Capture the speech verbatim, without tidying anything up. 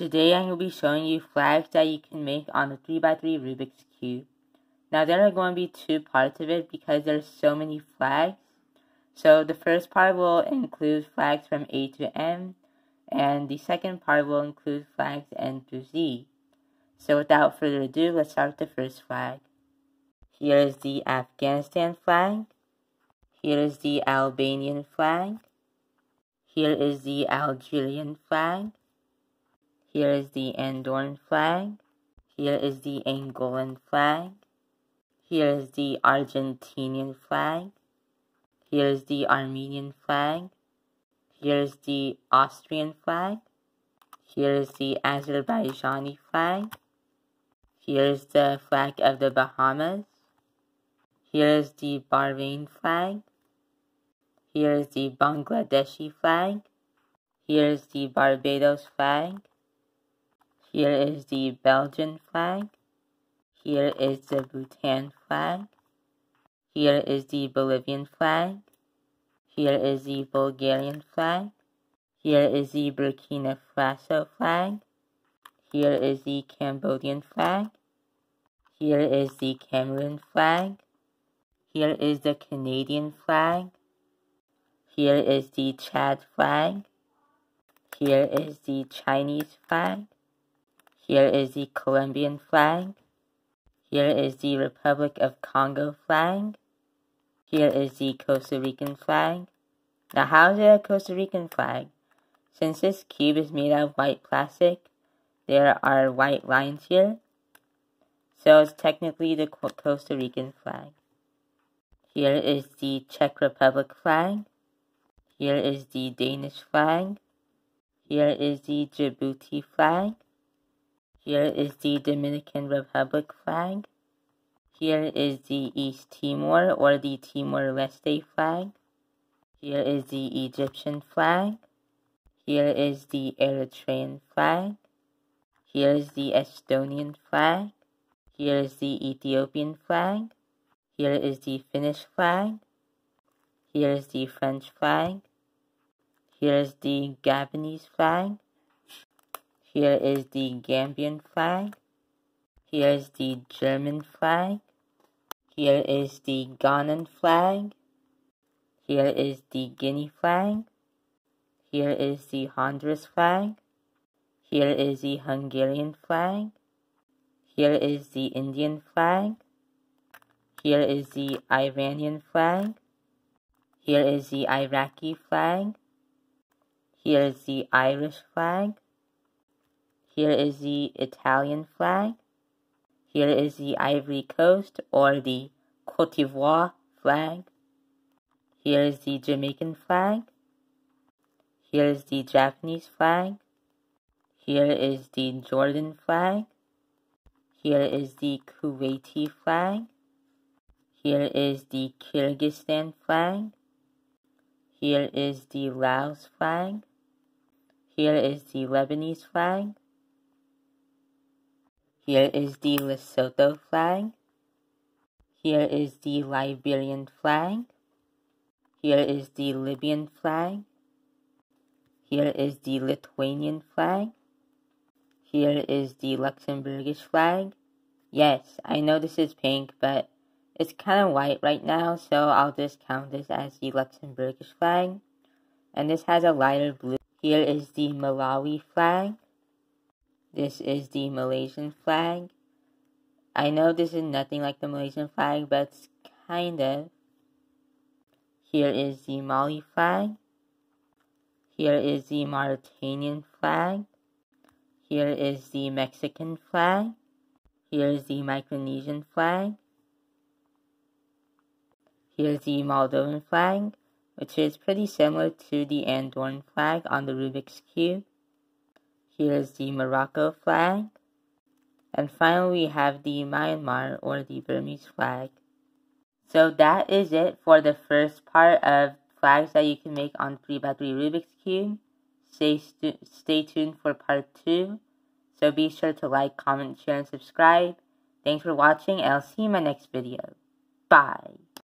Today I will be showing you flags that you can make on the three by three Rubik's Cube. Now there are going to be two parts of it because there's so many flags. So the first part will include flags from A to M, and the second part will include flags N through Z. So without further ado, let's start with the first flag. Here is the Afghanistan flag. Here is the Albanian flag. Here is the Algerian flag. Here is the Andorran flag. Here is the Angolan flag. Here is the Argentinian flag. Here is the Armenian flag. Here is the Austrian flag. Here is the Azerbaijani flag. Here is the flag of the Bahamas. Here is the Bahrain flag. Here is the Bangladeshi flag. Here is the Barbados flag. Here is the Belgian flag. Here is the Bhutan flag. Here is the Bolivian flag. Here is the Bulgarian flag. Here is the Burkina Faso flag. Here is the Cambodian flag. Here is the Cameroon flag. Here is the Canadian flag. Here is the Chad flag. Here is the Chinese flag. Here is the Colombian flag. Here is the Republic of Congo flag. Here is the Costa Rican flag. Now how is there a Costa Rican flag? Since this cube is made out of white plastic, there are white lines here. So it's technically the Costa Rican flag. Here is the Czech Republic flag. Here is the Danish flag. Here is the Djibouti flag. Here is the Dominican Republic flag. Here is the East Timor or the Timor-Leste flag. Here is the Egyptian flag. Here is the Eritrean flag. Here is the Estonian flag. Here is the Ethiopian flag. Here is the Finnish flag. Here is the French flag. Here is the Gabonese flag. Here is the Gambian flag. Here is the German flag. Here is the Ghanaian flag. Here is the Guinea flag. Here is the Honduras flag. Here is the Hungarian flag. Here is the Indian flag. Here is the Iranian flag. Here is the Iraqi flag. Here is the Irish flag. Here is the Italian flag. Here is the Ivory Coast or the Côte d'Ivoire flag. Here is the Jamaican flag. Here is the Japanese flag. Here is the Jordan flag. Here is the Kuwaiti flag. Here is the Kyrgyzstan flag. Here is the Laos flag. Here is the Lebanese flag. Here is the Lesotho flag. Here is the Liberian flag. Here is the Libyan flag. Here is the Lithuanian flag. Here is the Luxembourgish flag. Yes, I know this is pink, but it's kind of white right now, so I'll just count this as the Luxembourgish flag. And this has a lighter blue. Here is the Malawi flag. This is the Malaysian flag. I know this is nothing like the Malaysian flag, but it's kind of. Here is the Mali flag. Here is the Mauritanian flag. Here is the Mexican flag. Here is the Micronesian flag. Here is the Moldovan flag, which is pretty similar to the Andorran flag on the Rubik's Cube. Here is the Morocco flag. And finally, we have the Myanmar or the Burmese flag. So that is it for the first part of flags that you can make on three by three Rubik's Cube. Stay, stu stay tuned for part two. So be sure to like, comment, share, and subscribe. Thanks for watching, and I'll see you in my next video. Bye.